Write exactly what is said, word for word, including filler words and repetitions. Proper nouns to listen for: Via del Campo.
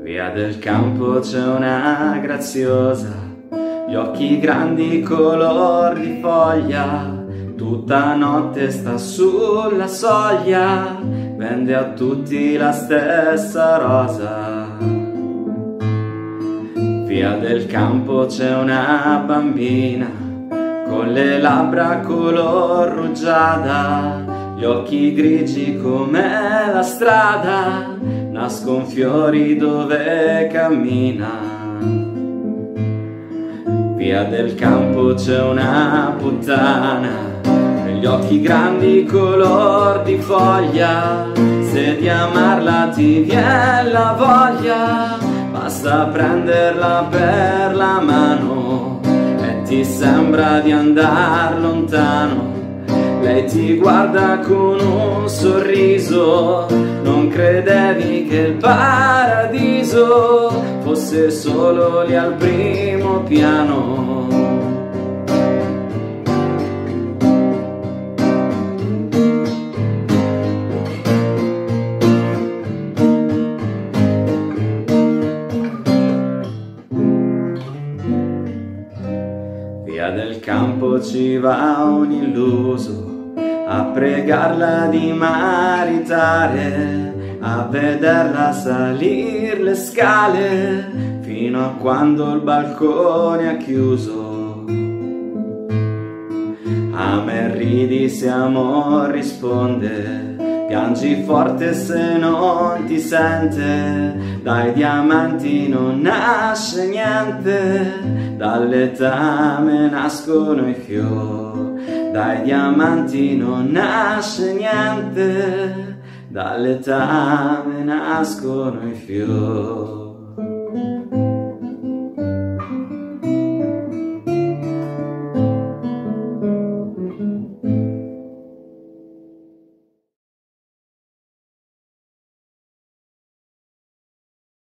Via del Campo c'è una graziosa, gli occhi grandi color di foglia, tutta notte sta sulla soglia, vende a tutti la stessa rosa. Via del Campo c'è una bambina con le labbra color rugiada, gli occhi grigi come la strada, nascon fiori dove cammina. Via del Campo c'è una puttana con gli occhi grandi color di foglia, se di amarla ti viene la voglia, basta prenderla per la mano e ti sembra di andar lontano. Lei ti guarda con un sorriso, non credevi che il paradiso fosse solo lì al primo piano. Via del Campo ci va un illuso a pregarla di maritare, a vederla salir le scale fino a quando il balcone ha chiuso. A me ridi se amor risponde, piangi forte se non ti sente, dai diamanti non nasce niente, dall'etame nascono i fiori, dai diamanti non nasce niente, dall'etame nascono i fiori.